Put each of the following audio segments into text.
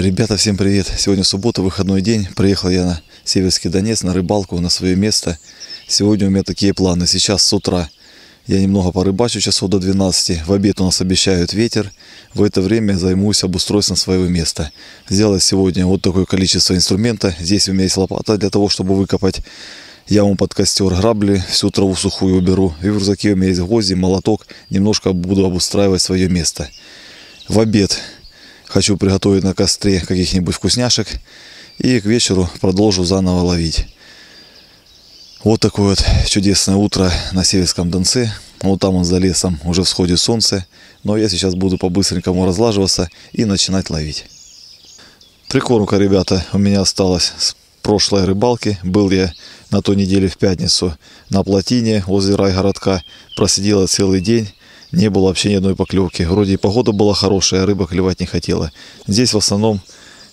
Ребята, всем привет! Сегодня суббота, выходной день. Приехал я на Северский Донец, на рыбалку, на свое место. Сегодня у меня такие планы. Сейчас с утра я немного порыбачу, часов до 12. В обед у нас обещают ветер. В это время займусь обустройством своего места. Сделал сегодня вот такое количество инструмента. Здесь у меня есть лопата для того, чтобы выкопать яму под костер, грабли, всю траву сухую уберу. И в рюкзаке у меня есть гвозди, молоток. Немножко буду обустраивать свое место. В обед хочу приготовить на костре каких-нибудь вкусняшек. И к вечеру продолжу заново ловить. Вот такое вот чудесное утро на Северском Донце. Вот там он за лесом уже всходит солнце. Но я сейчас буду по-быстренькому разлаживаться и начинать ловить. Прикормка, ребята, у меня осталась с прошлой рыбалки. Был я на той неделе в пятницу на плотине возле райгородка. Просидела целый день. Не было вообще ни одной поклевки. Вроде и погода была хорошая, а рыба клевать не хотела. Здесь в основном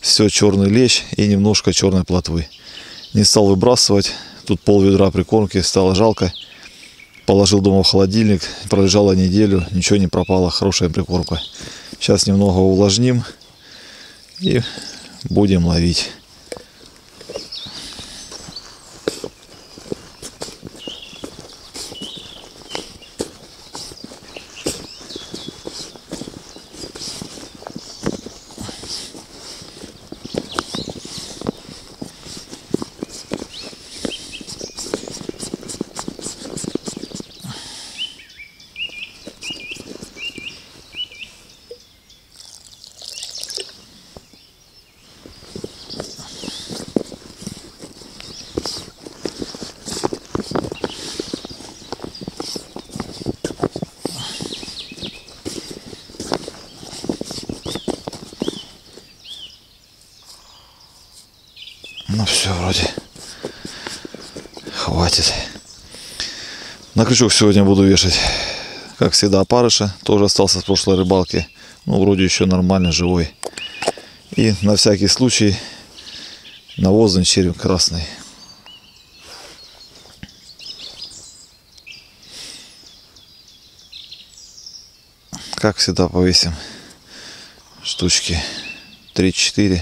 все черный лещ и немножко черной плотвы. Не стал выбрасывать. Тут пол ведра прикормки, стало жалко. Положил дома в холодильник. Пролежала неделю, ничего не пропало. Хорошая прикормка. Сейчас немного увлажним и будем ловить. Ну все, вроде хватит. На крючок сегодня буду вешать, как всегда, опарыша. Тоже остался с прошлой рыбалки. Ну, вроде еще нормально, живой. И на всякий случай навозный червь красный. Как всегда, повесим штучки 3-4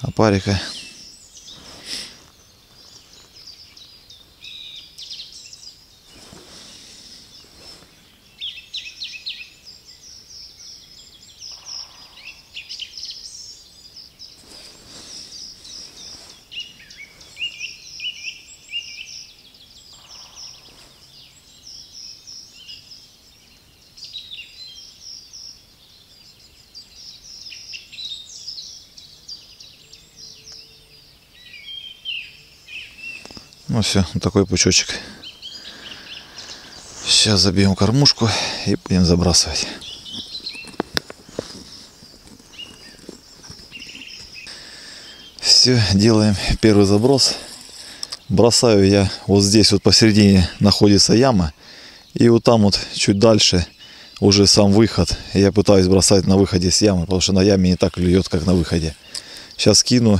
опарика. Ну все, вот такой пучочек. Сейчас забьем кормушку и будем забрасывать. Все, делаем первый заброс. Бросаю я вот здесь, вот посередине находится яма. И вот там вот чуть дальше уже сам выход. Я пытаюсь бросать на выходе с ямы, потому что на яме не так клюет, как на выходе. Сейчас кину,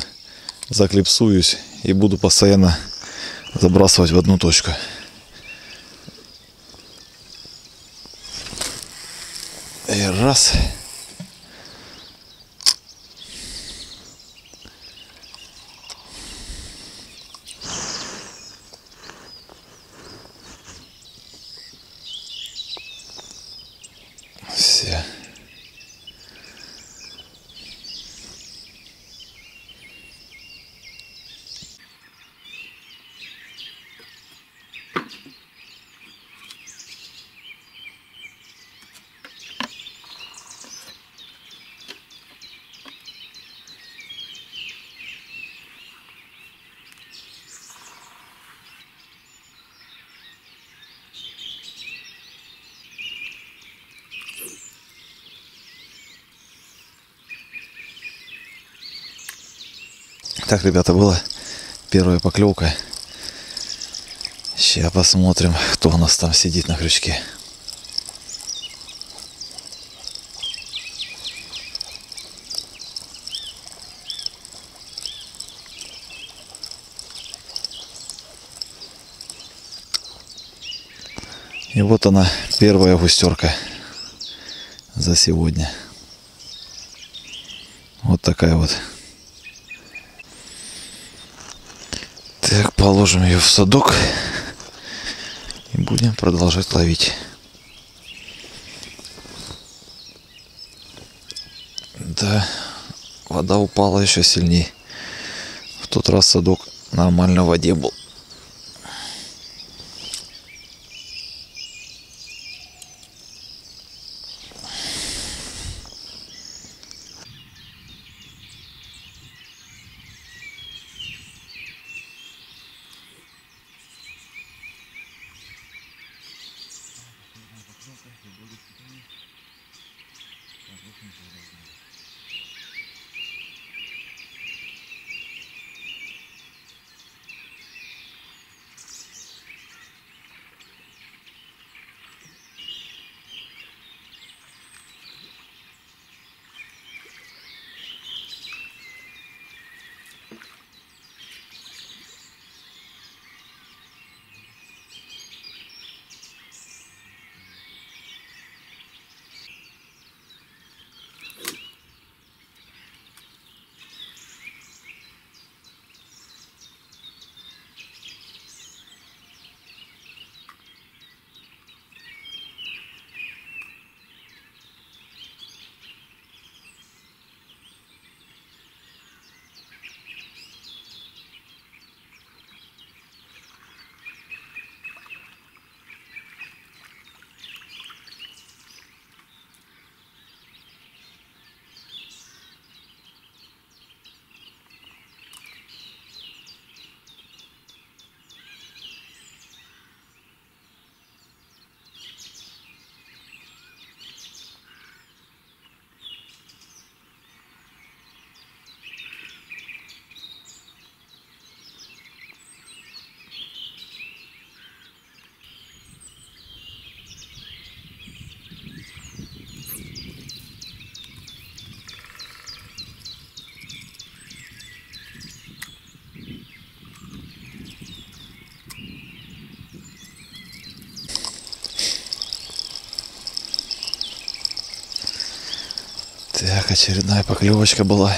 заклипсуюсь и буду постоянно забрасывать в одну точку. И раз. Все. Так, ребята, была первая поклевка. Сейчас посмотрим, кто у нас там сидит на крючке. И вот она, первая густерка за сегодня. Вот такая вот. Так, положим ее в садок и будем продолжать ловить. Да, вода упала еще сильнее. В тот раз садок нормально в воде был. Так, очередная поклевочка была.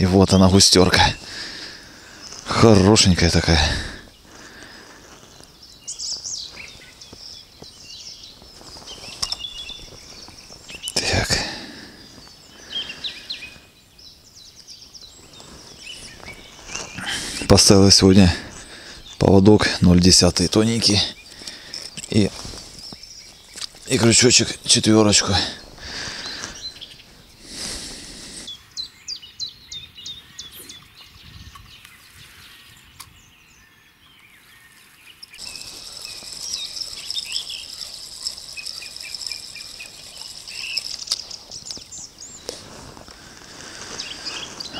И вот она, густерка. Хорошенькая такая. Поставила сегодня поводок 0,10 тоненький и крючочек четверочку.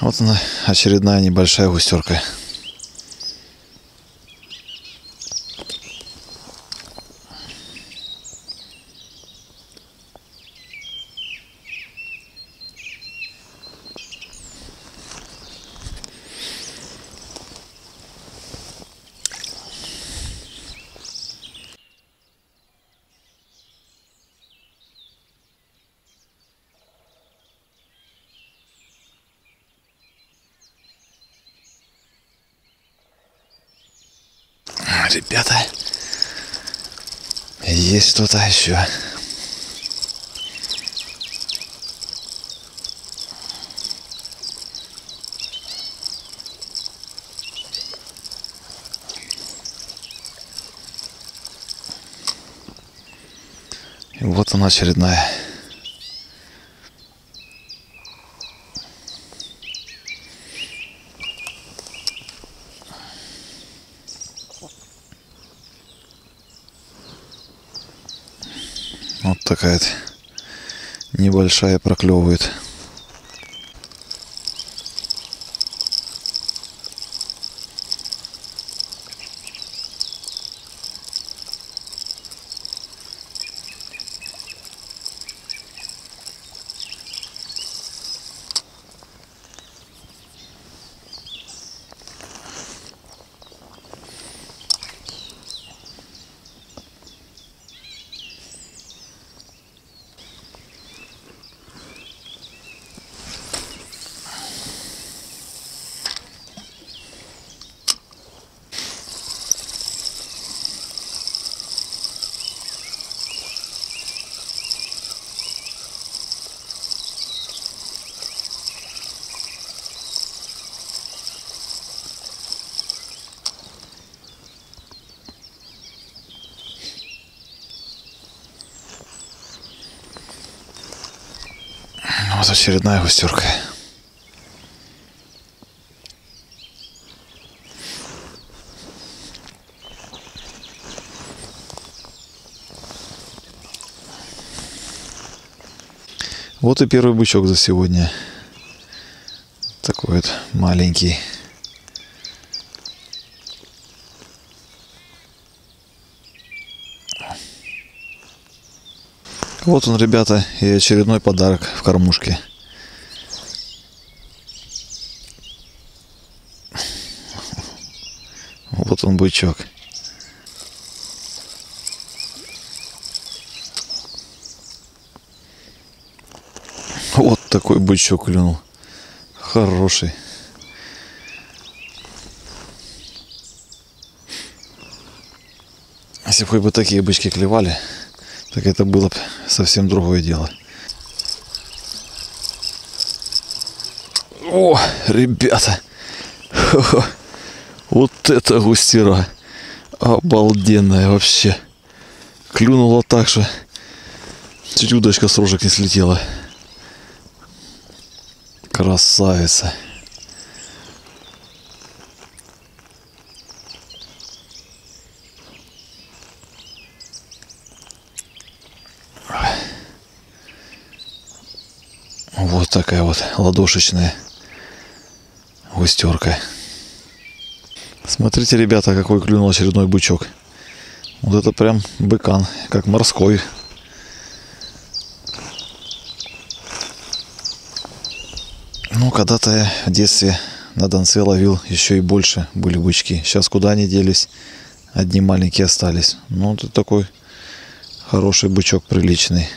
Вот она, очередная небольшая густерка. Ребята, есть что-то еще. И вот она, очередная. Вот такая-то небольшая проклевывает. Вот очередная густерка. Вот и первый бычок за сегодня. Такой вот маленький. Вот он, ребята, и очередной подарок в кормушке. Вот он, бычок. Вот такой бычок клюнул. Хороший. Если бы хоть бы такие бычки клевали, так это было бы совсем другое дело. О, ребята! Хо-хо. Вот это густера! Обалденная вообще! Клюнула так же. Чуть удочка с рожек не слетела. Красавица! Вот такая вот ладошечная густерка. Смотрите, ребята, какой клюнул очередной бычок. Вот это прям быкан, как морской. Ну, когда-то я в детстве на Донце ловил, еще и больше были бычки. Сейчас куда они делись, одни маленькие остались. Ну, вот такой хороший бычок, приличный.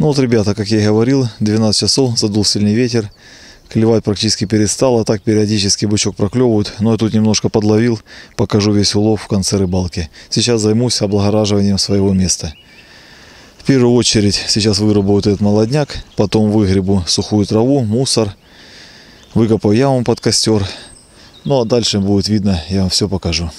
Ну вот, ребята, как я и говорил, 12 часов, задул сильный ветер, клевать практически перестал, а так периодически бычок проклевывают, но я тут немножко подловил, покажу весь улов в конце рыбалки. Сейчас займусь облагораживанием своего места. В первую очередь сейчас вырубаю вот этот молодняк, потом выгребу сухую траву, мусор, выкопаю яму под костер, ну а дальше будет видно, я вам все покажу.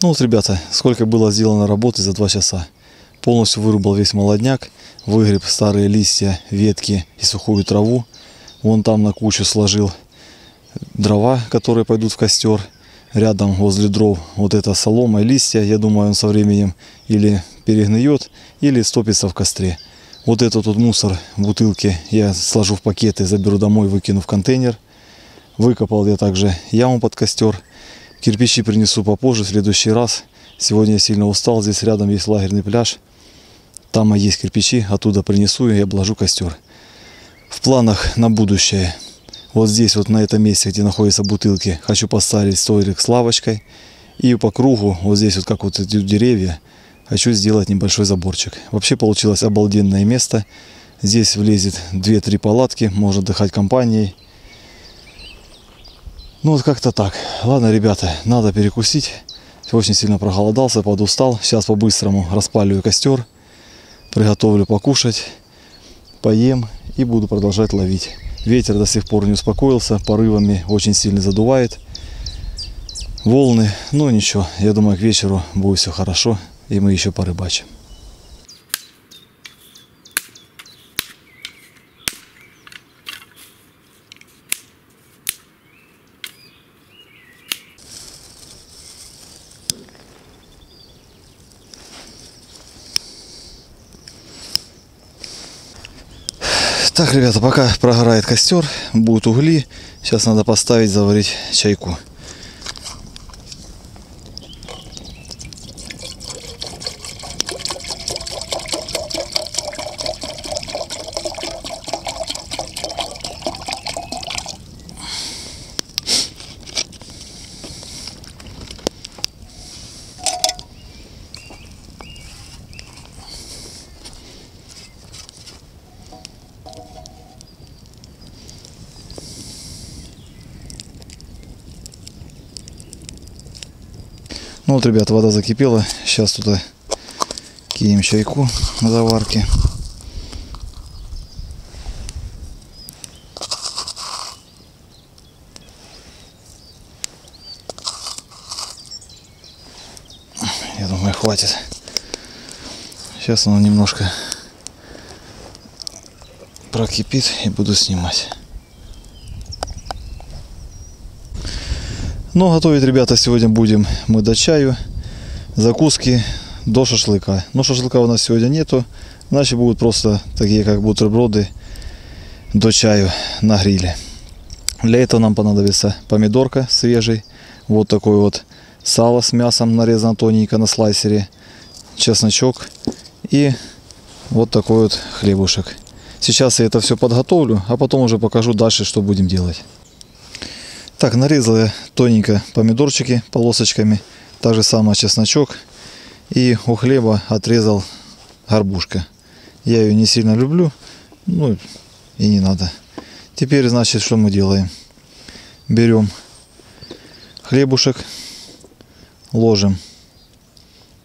Ну вот, ребята, сколько было сделано работы за 2 часа. Полностью вырубал весь молодняк, выгреб старые листья, ветки и сухую траву. Вон там на кучу сложил дрова, которые пойдут в костер. Рядом возле дров вот это солома и листья. Я думаю, он со временем или перегниет, или стопится в костре. Вот этот вот мусор, бутылки я сложу в пакеты, заберу домой, выкину в контейнер. Выкопал я также яму под костер. Кирпичи принесу попозже, в следующий раз. Сегодня я сильно устал. Здесь рядом есть лагерный пляж. Там есть кирпичи, оттуда принесу и обложу костер. В планах на будущее. Вот здесь, вот на этом месте, где находятся бутылки, хочу поставить столик с лавочкой. И по кругу, вот здесь вот как вот эти деревья, хочу сделать небольшой заборчик. Вообще получилось обалденное место. Здесь влезет 2-3 палатки, можно отдыхать компанией. Ну вот как-то так. Ладно, ребята, надо перекусить. Очень сильно проголодался, подустал. Сейчас по-быстрому распаливаю костер, приготовлю покушать, поем и буду продолжать ловить. Ветер до сих пор не успокоился, порывами очень сильно задувает. Волны, но ничего, я думаю, к вечеру будет все хорошо, и мы еще порыбачим. Так, ребята, пока прогорает костер, будут угли. Сейчас надо поставить, заварить чайку. Ну вот, ребята, вода закипела. Сейчас туда кинем чайку на заварке. Я думаю, хватит. Сейчас оно немножко прокипит и буду снимать. Но готовить, ребята, сегодня будем мы до чаю, закуски, до шашлыка. Но шашлыка у нас сегодня нету, иначе будут просто такие как бутерброды до чаю на гриле. Для этого нам понадобится помидорка свежий, вот такой вот сало с мясом нарезано тоненько на слайсере, чесночок и вот такой вот хлебушек. Сейчас я это все подготовлю, а потом уже покажу дальше, что будем делать. Так, нарезал я тоненько помидорчики полосочками, так же самое чесночок, и у хлеба отрезал горбушка. Я ее не сильно люблю, ну и не надо. Теперь, значит, что мы делаем? Берем хлебушек, ложим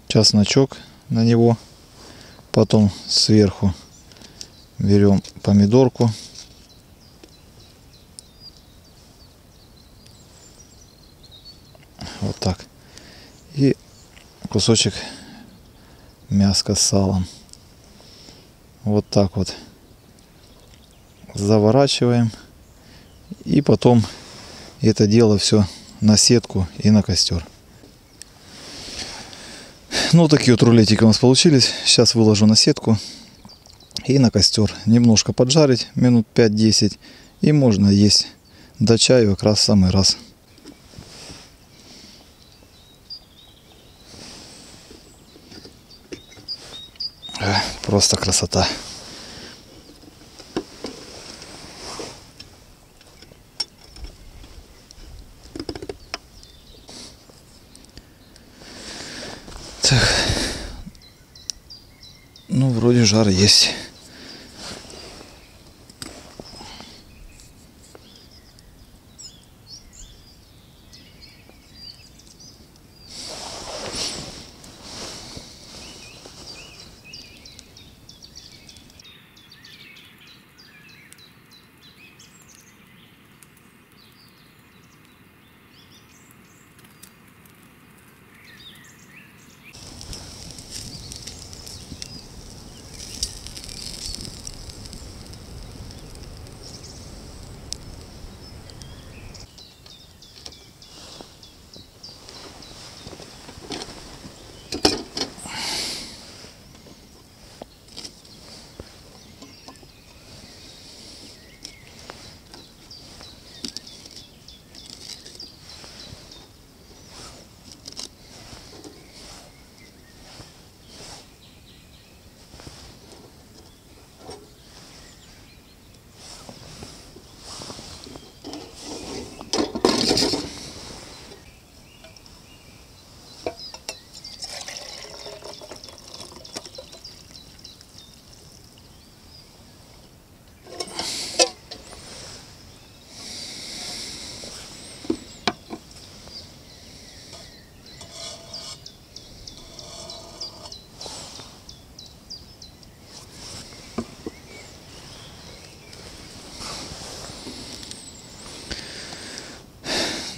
чесночок на него, потом сверху берем помидорку. Вот так. И кусочек мяска с салом. Вот так вот. Заворачиваем. И потом это дело все на сетку и на костер. Ну, такие вот рулетики у нас получились. Сейчас выложу на сетку и на костер. Немножко поджарить, минут 5-10. И можно есть до чаю как раз в самый раз. Просто красота. Так. Ну, вроде жар есть.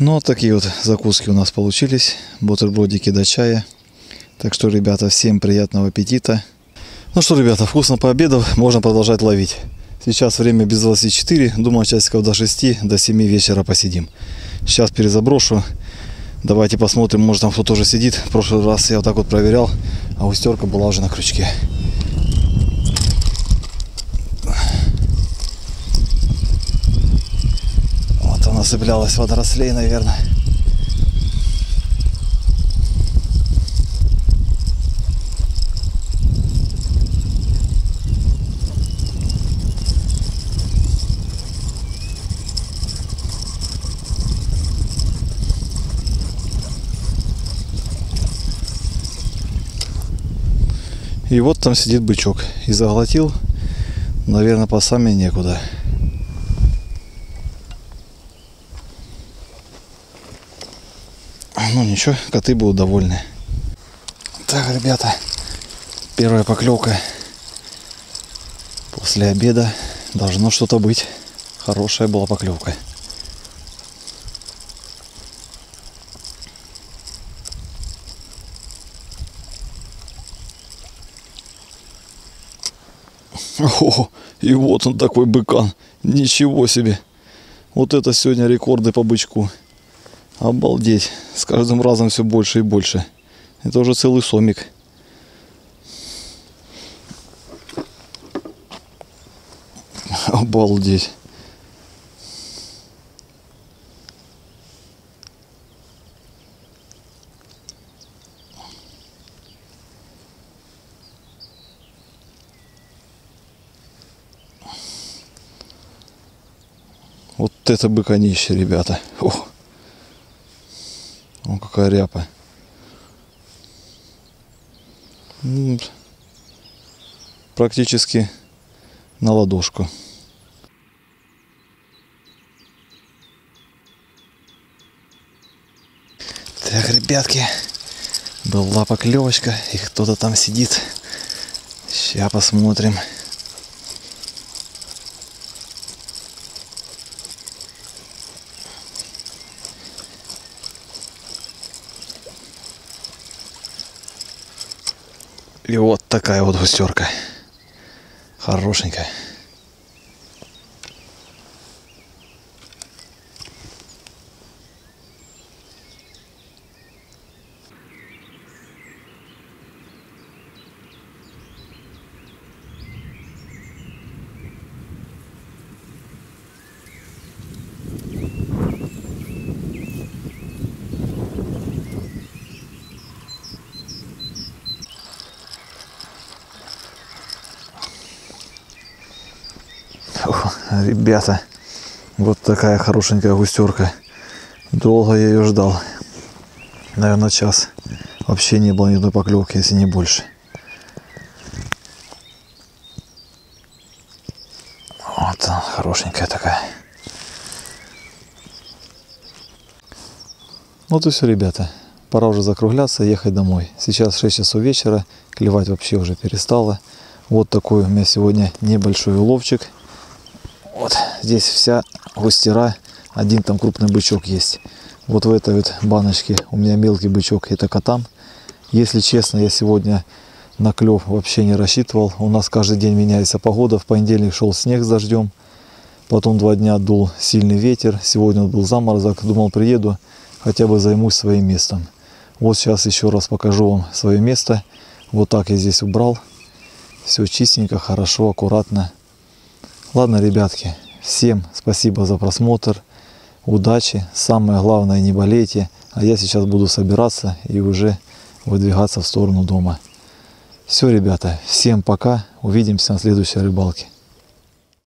Но такие вот закуски у нас получились, бутербродики до чая. Так что, ребята, всем приятного аппетита. Ну что, ребята, вкусно пообедав, можно продолжать ловить. Сейчас время без 24, думаю, часиков до 6, до 7 вечера посидим. Сейчас перезаброшу. Давайте посмотрим, может там кто тоже сидит. В прошлый раз я вот так вот проверял, а густерка была уже на крючке. Вот она цеплялась водорослей, наверное. И вот там сидит бычок. И заглотил, наверное, по сами некуда. Ну ничего, коты будут довольны. Так, ребята, первая поклевка после обеда. Должно что-то быть. Хорошая была поклевка. О, и вот он такой быкан. Ничего себе. Вот это сегодня рекорды по бычку. Обалдеть. С каждым разом все больше и больше. Это уже целый сомик. Обалдеть. Вот это быканище, ребята. Ох. О, какая ряпа. Практически на ладошку. Так, ребятки, была поклевочка, и кто-то там сидит. Сейчас посмотрим. И вот такая вот густерка. Хорошенькая. Ребята, вот такая хорошенькая густерка. Долго я ее ждал. Наверное, час. Вообще не было ни одной поклевки, если не больше. Вот она, хорошенькая такая. Вот и все, ребята. Пора уже закругляться, ехать домой. Сейчас 6 часов вечера. Клевать вообще уже перестало. Вот такой у меня сегодня небольшой уловчик. Вот здесь вся густера, один там крупный бычок есть. Вот в этой вот баночке у меня мелкий бычок, это котам. Если честно, я сегодня на клев вообще не рассчитывал. У нас каждый день меняется погода. В понедельник шел снег с дождем. Потом 2 дня дул сильный ветер. Сегодня был заморозок. Думал, приеду, хотя бы займусь своим местом. Вот сейчас еще раз покажу вам свое место. Вот так я здесь убрал. Все чистенько, хорошо, аккуратно. Ладно, ребятки, всем спасибо за просмотр, удачи, самое главное, не болейте, а я сейчас буду собираться и уже выдвигаться в сторону дома. Все, ребята, всем пока, увидимся на следующей рыбалке.